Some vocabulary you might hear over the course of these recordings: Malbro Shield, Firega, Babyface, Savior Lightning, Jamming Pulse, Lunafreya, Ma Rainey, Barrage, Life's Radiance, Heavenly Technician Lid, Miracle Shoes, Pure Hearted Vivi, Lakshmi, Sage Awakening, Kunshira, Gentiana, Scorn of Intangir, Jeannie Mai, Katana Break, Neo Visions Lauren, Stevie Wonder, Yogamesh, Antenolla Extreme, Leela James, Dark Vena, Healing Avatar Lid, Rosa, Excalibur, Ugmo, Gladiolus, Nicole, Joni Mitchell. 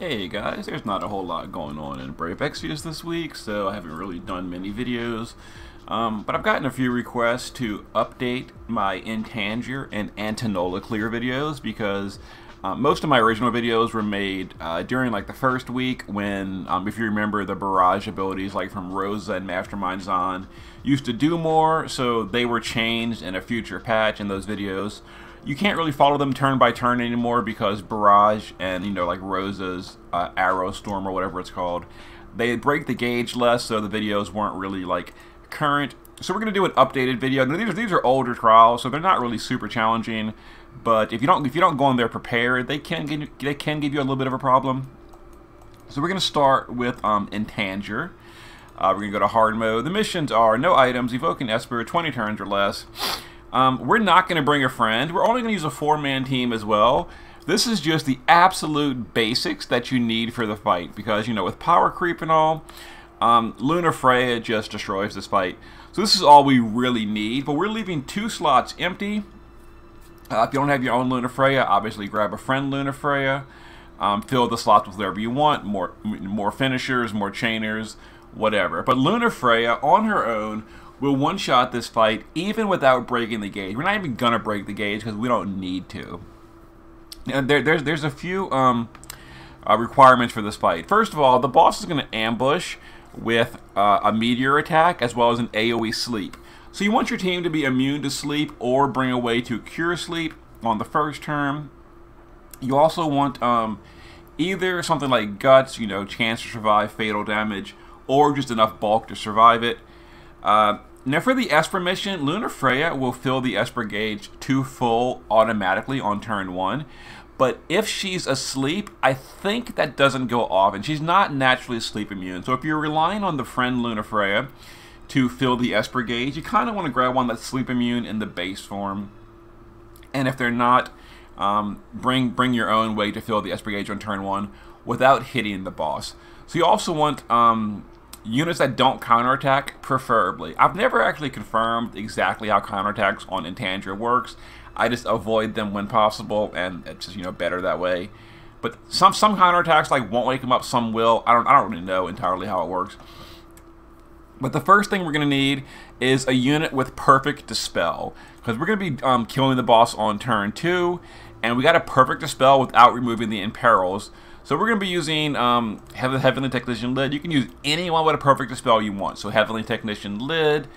Hey guys, there's not a whole lot going on in Brave Exvius this week, so I haven't really done many videos. But I've gotten a few requests to update my Intangir and Antenolla clear videos because most of my original videos were made during like the first week when, if you remember, the Barrage abilities like from Rosa and Mastermind Xon used to do more, so they were changed in a future patch in those videos. You can't really follow them turn by turn anymore because Barrage and, you know, like Rosa's Arrow Storm or whatever it's called, they break the gauge less, so the videos weren't really like current. So we're going to do an updated video. Now, these are older trials, so they're not really super challenging, but if you don't go in there prepared, they can give you a little bit of a problem. So we're going to start with Intangir. We're going to go to hard mode. The missions are no items, evoke an Esper, 20 turns or less. We're not going to bring a friend. We're only going to use a four-man team as well. This is just the absolute basics that you need for the fight because, you know, with power creep and all, Lunafreya just destroys this fight. So this is all we really need, but we're leaving two slots empty. If you don't have your own Lunafreya, obviously grab a friend Lunafreya. Fill the slots with whatever you want, more finishers, more chainers, whatever. But Lunafreya on her own will one-shot this fight even without breaking the gauge. We're not even gonna break the gauge because we don't need to. And there's a few requirements for this fight. First of all, the boss is gonna ambush with a meteor attack as well as an AoE sleep. So you want your team to be immune to sleep or bring away to cure sleep on the first turn. You also want either something like guts, you know, chance to survive fatal damage, or just enough bulk to survive it. Now for the Esper mission, Lunafreya will fill the Esper gauge to full automatically on turn 1, but if she's asleep, I think that doesn't go off, and she's not naturally sleep immune. So if you're relying on the friend Lunafreya to fill the Esper gauge, you kind of want to grab one that's sleep immune in the base form, and if they're not, bring your own way to fill the Esper gauge on turn 1 without hitting the boss. So you also want units that don't counterattack, preferably. I've never actually confirmed exactly how counterattacks on Intangir works. I just avoid them when possible, and it's just, you know, better that way. But some counterattacks like won't wake them up, some will. I don't really know entirely how it works. But the first thing we're gonna need is a unit with perfect dispel, because we're gonna be killing the boss on turn 2, and we got a perfect dispel without removing the imperils. So we're going to be using Heavenly Technician Lid. You can use anyone with a perfect dispel you want. So Heavenly Technician Lid,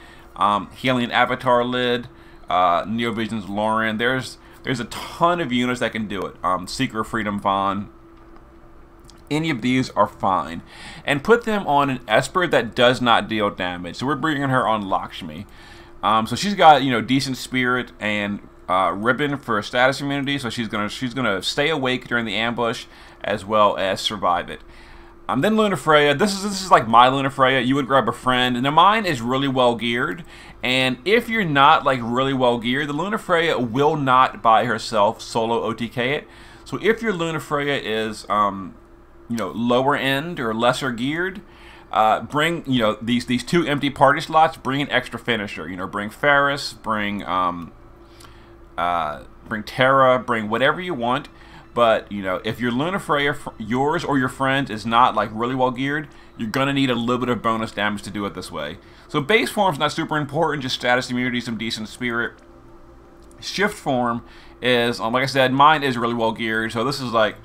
Healing Avatar Lid, Neo Visions Lauren. There's a ton of units that can do it. Seeker of Freedom Vaughn. Any of these are fine. And put them on an Esper that does not deal damage. So we're bringing her on Lakshmi. So she's got, you know, decent spirit and ribbon for status immunity, so she's gonna stay awake during the ambush as well as survive it. Then Lunafreya, this is like my Lunafreya. You would grab a friend, and mine is really well geared. And if you're not like really well geared, the Lunafreya will not by herself solo OTK it. So if your Lunafreya is you know, lower end or lesser geared, bring, you know, these two empty party slots. Bring an extra finisher. You know, bring Ferris, bring Terra, bring whatever you want, but, you know, if your Lunafreya, yours or your friend, is not like really well geared, you're gonna need a little bit of bonus damage to do it this way. So base form's not super important, just status immunity, some decent spirit. Shift form is, like I said, mine is really well geared, so this is like,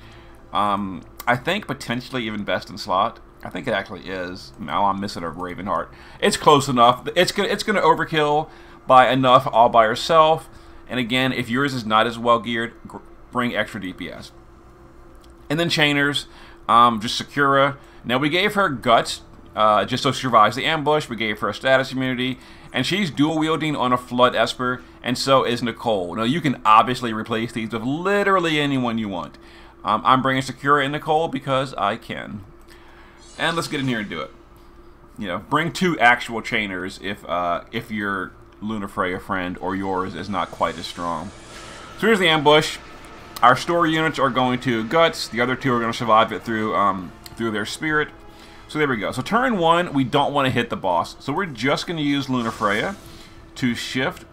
I think potentially even best in slot. I think it actually is. Now I'm missing a Ravenheart. It's close enough. It's gonna overkill by enough all by herself. And again, if yours is not as well geared, bring extra DPS. And then chainers, just Sakura. Now we gave her guts, just so she survives the ambush. We gave her a status immunity, and she's dual wielding on a Flood Esper, and so is Nicole. Now you can obviously replace these with literally anyone you want. I'm bringing Sakura and Nicole because I can. And let's get in here and do it. You know, bring two actual chainers if you're Lunafreya friend or yours is not quite as strong. So here's the ambush. Our store units are going to guts. The other two are going to survive it through through their spirit. So there we go. So turn 1, we don't want to hit the boss. So we're just going to use Lunafreya to shift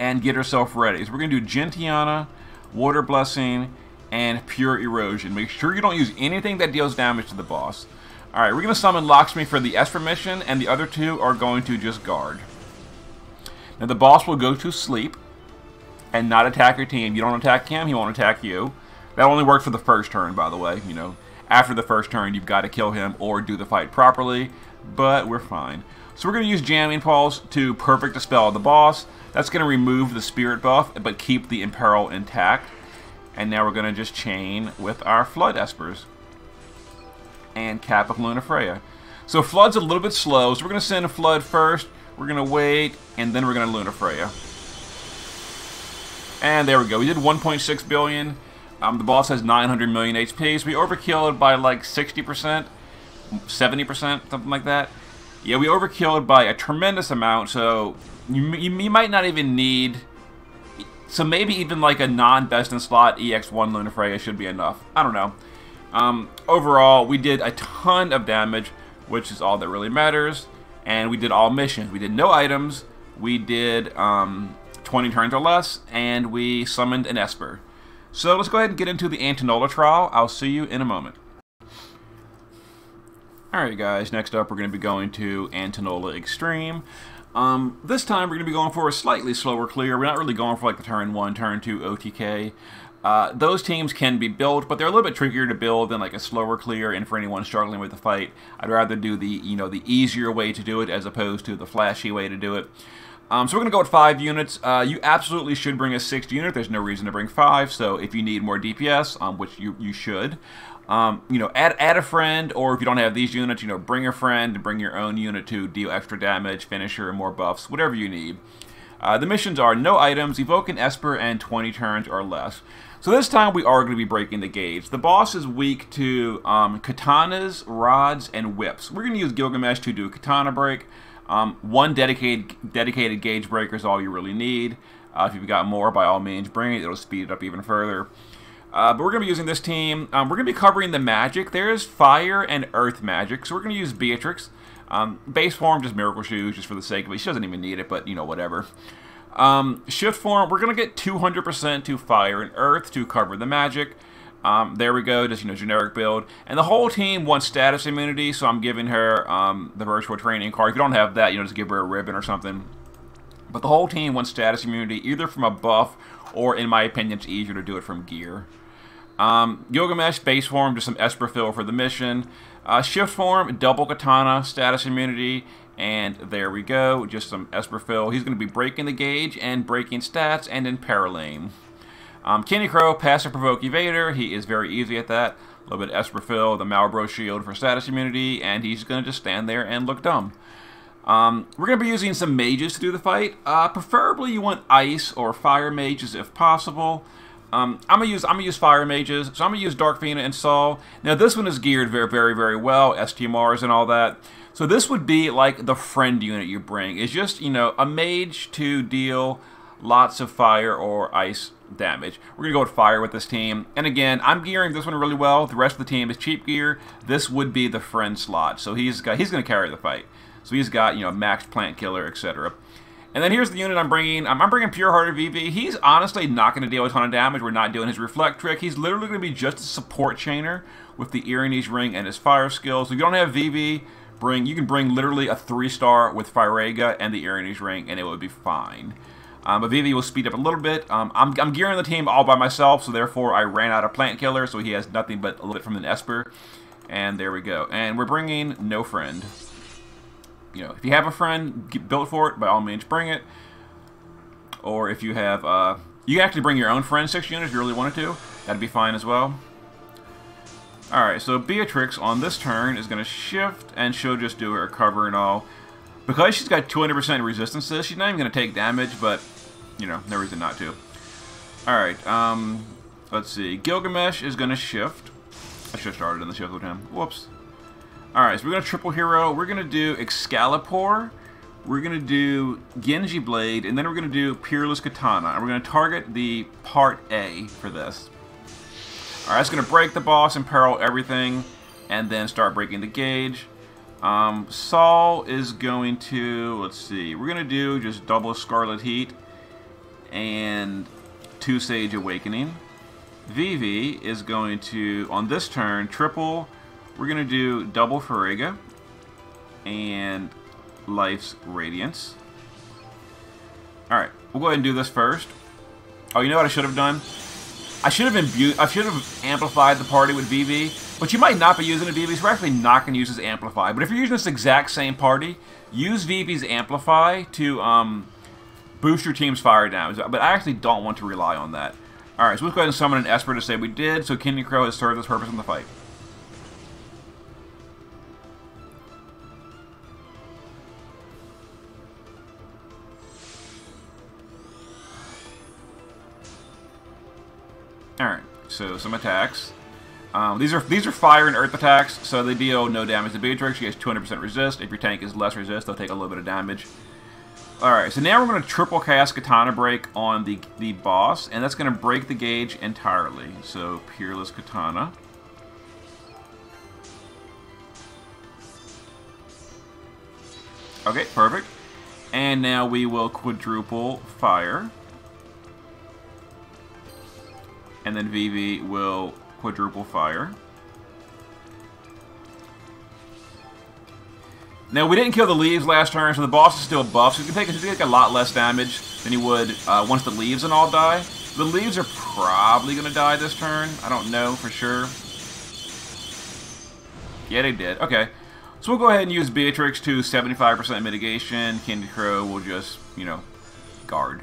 and get herself ready. So we're going to do Gentiana, Water Blessing, and Pure Erosion. Make sure you don't use anything that deals damage to the boss. Alright, we're going to summon Lakshmi for the Esper mission, and the other two are going to just guard. Now the boss will go to sleep and not attack your team. You don't attack him, he won't attack you. That only worked for the first turn, by the way. You know, after the first turn, you've got to kill him or do the fight properly, but we're fine. So we're going to use Jamming Pulse to perfect dispel the boss. That's going to remove the spirit buff, but keep the imperil intact. And now we're going to just chain with our Flood Espers and cap with Lunafreya. So Flood's a little bit slow, so we're going to send a Flood first, we're going to wait, and then we're going to Lunafreya. And there we go, we did 1.6 billion, the boss has 900 million HP, so we overkilled by like 60%, 70%, something like that. Yeah, we overkilled by a tremendous amount, so you might not even need, so maybe even like a non-best in slot EX1 Lunafreya should be enough, I don't know. Overall, we did a ton of damage, which is all that really matters, and we did all missions. We did no items, we did 20 turns or less, and we summoned an Esper. So let's go ahead and get into the Antenolla trial. I'll see you in a moment. Alright guys, next up we're going to be going to Antenolla Extreme. This time we're going to be going for a slightly slower clear. We're not really going for like the turn 1, turn 2 OTK. Those teams can be built, but they're a little bit trickier to build than like a slower clear, and for anyone struggling with the fight, I'd rather do the, you know, the easier way to do it as opposed to the flashy way to do it. So we're going to go with 5 units. You absolutely should bring a 6th unit. There's no reason to bring 5, so if you need more DPS, which you should, you know, add a friend, or if you don't have these units, you know, bring a friend and bring your own unit to deal extra damage, finisher, more buffs, whatever you need. The missions are no items, evoke an Esper, and 20 turns or less. So this time we are going to be breaking the gauge. The boss is weak to katanas, rods, and whips. We're going to use Gilgamesh to do a katana break. One dedicated gauge breaker is all you really need. If you've got more, by all means, bring it. It'll speed it up even further. But we're going to be using this team. We're going to be covering the magic. There is fire and earth magic, so we're going to use Beatrix. Base form, just Miracle Shoes, just for the sake of it. She doesn't even need it, but, you know, whatever. Shift form, we're going to get 200% to fire and earth to cover the magic. There we go, just, you know, generic build. And the whole team wants status immunity, so I'm giving her the virtual training card. If you don't have that, you know, just give her a ribbon or something. But the whole team wants status immunity, either from a buff or, in my opinion, it's easier to do it from gear. Yogamesh, base form, just some Esper fill for the mission. Shift form, double katana, status immunity, and there we go, just some Esper fill. He's going to be breaking the gauge and breaking stats and imperiling. Kenny Crow, passive provoke evader, he is very easy at that. A little bit of Esper fill, the Malbro Shield for status immunity, and he's going to just stand there and look dumb. We're going to be using some mages to do the fight. Preferably you want ice or fire mages if possible. I'm gonna use fire mages, so I'm gonna use Dark Vena and Sol. Now this one is geared very, very, very well, STMRs and all that. So this would be like the friend unit you bring. It's just, you know, a mage to deal lots of fire or ice damage. We're gonna go with fire with this team, and again, I'm gearing this one really well. The rest of the team is cheap gear. This would be the friend slot, so he's gonna carry the fight. So he's got, you know, max plant killer, etc. And then here's the unit I'm bringing. I'm bringing Pure Hearted Vivi. He's honestly not going to deal a ton of damage. We're not doing his Reflect trick. He's literally going to be just a support chainer with the Irani's Ring and his fire skills. So if you don't have Vivi, you can bring literally a 3-star with Firega and the Irani's Ring, and it would be fine. But Vivi will speed up a little bit. I'm gearing the team all by myself, so therefore I ran out of plant killer, so he has nothing but a little bit from an Esper. And there we go. And we're bringing no friend. You know, if you have a friend, get built for it, by all means bring it. Or if you have, you can actually bring your own friend 6 units if you really wanted to. That'd be fine as well. Alright, so Beatrix on this turn is going to shift, and she'll just do her cover and all. Because she's got 200% resistances, she's not even going to take damage, but, you know, no reason not to. Alright, let's see. Gilgamesh is going to shift. I should have started in the shift with him. Whoops. Alright, so we're going to triple hero, we're going to do Excalibur, we're going to do Genji Blade, and then we're going to do Peerless Katana. And we're going to target the Part A for this. Alright, that's going to break the boss, imperil everything, and then start breaking the gauge. Sol is going to, let's see, we're going to do just double Scarlet Heat and 2 Sage Awakening. Vivi is going to, on this turn, triple. We're going to do double Ferega and Life's Radiance. Alright, we'll go ahead and do this first. Oh, you know what I should have done? I should have amplified the party with Vivi, but you might not be using a Vivi, so we're actually not going to use his Amplify. But if you're using this exact same party, use Vivi's Amplify to boost your team's fire damage. But I actually don't want to rely on that. Alright, so let's go ahead and summon an Esper to say we did, so Kenny Crow has served its purpose in the fight. Alright, so some attacks. These are fire and earth attacks, so they deal no damage to Beatrix. She has 200% resist. If your tank is less resist, they'll take a little bit of damage. Alright, so now we're going to triple cast Katana Break on the boss, and that's going to break the gauge entirely. So, Peerless Katana. Okay, perfect. And now we will quadruple fire. And then Vivi will quadruple fire. Now, we didn't kill the leaves last turn, so the boss is still buff, so he's gonna take a lot less damage than he would once the leaves and all die. The leaves are probably gonna die this turn. I don't know for sure. Yeah, they did. Okay. So we'll go ahead and use Beatrix to 75% mitigation. Candy Crow will just, you know, guard.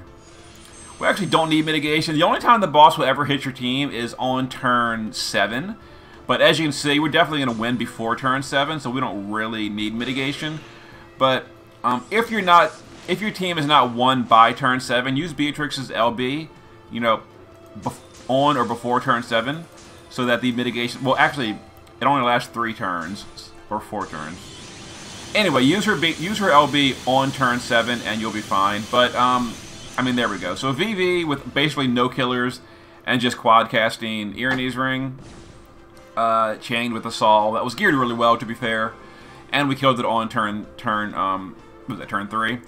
We actually don't need mitigation. The only time the boss will ever hit your team is on turn 7. But as you can see, we're definitely going to win before turn 7, so we don't really need mitigation. But if your team is not won by turn 7, use Beatrix's LB, you know, on or before turn 7, so that the mitigation... Well, actually, it only lasts 3 turns, or 4 turns. Anyway, use her LB on turn 7, and you'll be fine. But, I mean, there we go. So Vivi with basically no killers and just quad casting Irani's Ring, chained with a Sol that was geared really well, to be fair, and we killed it on turn 3.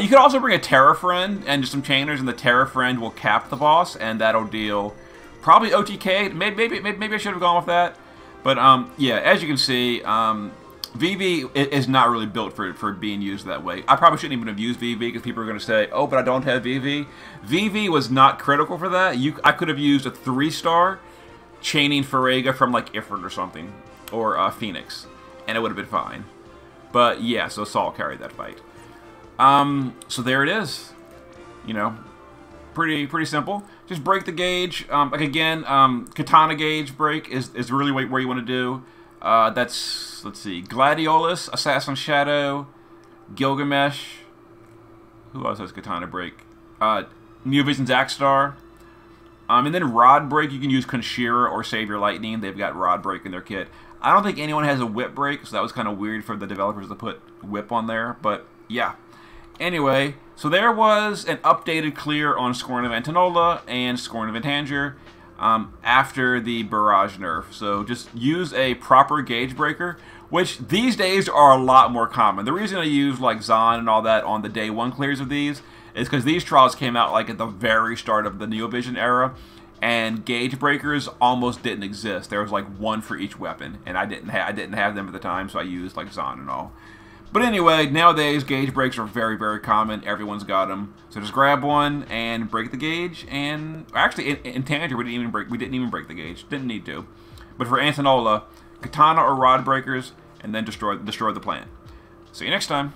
You could also bring a Terra friend and just some chainers, and the Terra friend will cap the boss, and that'll deal probably OTK. Maybe I should have gone with that, but yeah, as you can see, Vivi is not really built for being used that way. I probably shouldn't even have used Vivi because people are going to say, oh, but I don't have Vivi. Vivi was not critical for that. I could have used a 3-star chaining Ferega from like Ifrit or something, or Phoenix, and it would have been fine. But yeah, so Sol carried that fight. So there it is. You know, pretty simple. Just break the gauge. Like again, Katana gauge break is really where you want to do. That's, let's see, Gladiolus, Assassin Shadow, Gilgamesh, who else has Katana Break? Neo Visions Axstar, and then Rod Break. You can use Kunshira or Savior Lightning. They've got Rod Break in their kit. I don't think anyone has a Whip Break, so that was kind of weird for the developers to put Whip on there, but yeah. Anyway, so there was an updated clear on Scorn of Antenolla and Scorn of Intangir. After the Barrage nerf. So just use a proper gauge breaker, which these days are a lot more common. The reason I use like Xon and all that on the day 1 clears of these is because these trials came out like at the very start of the Neo Vision era, and gauge breakers almost didn't exist. There was like one for each weapon, and I didn't have them at the time, so I used like Xon and all. But anyway, nowadays gauge breaks are very, very common. Everyone's got them, so just grab one and break the gauge. And actually, in Tangier, we didn't even break the gauge. Didn't need to. But for Antenolla, Katana or Rod breakers, and then destroy the plan. See you next time.